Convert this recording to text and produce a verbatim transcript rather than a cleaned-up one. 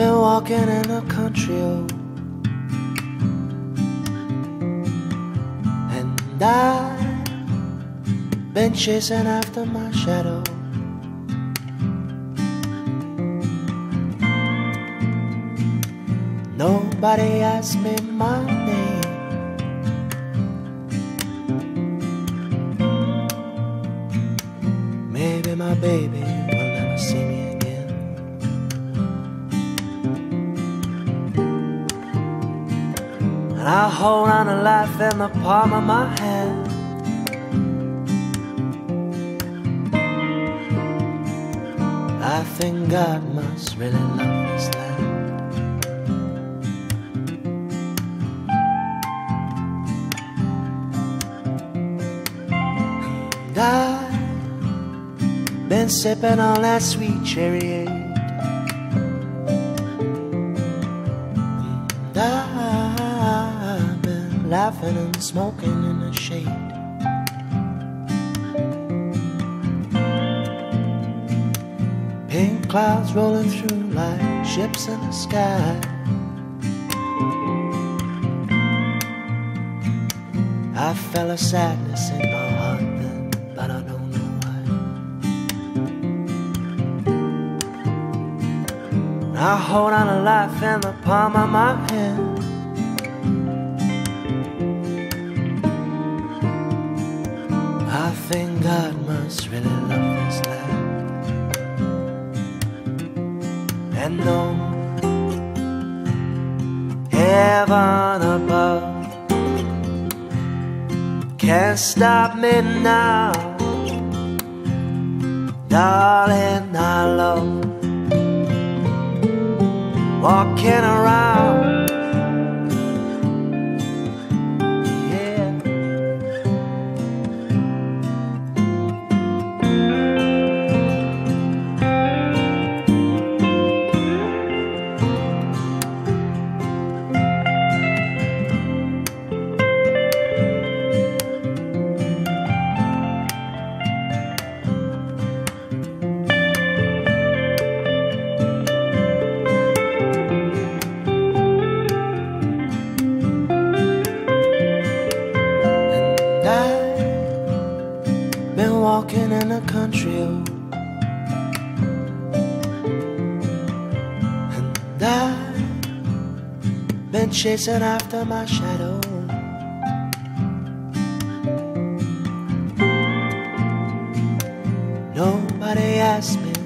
Been walking in the country, oh. And I've been chasing after my shadow. Nobody asked me my name. Maybe my baby will never see me again. And I hold on to life in the palm of my hand. I think God must really love this land. I've been sipping on that sweet cherry, and I've been laughing and smoking in the shade. Pink clouds rolling through like ships in the sky. I felt a sadness in my heart then, but I don't know why. I hold on to life in the palm of my hand. I think God must really love this land. And no heaven above can't stop me now. Darling, I love walking around, yeah. Been walking in the country, oh. And I've been chasing after my shadow. Nobody asked me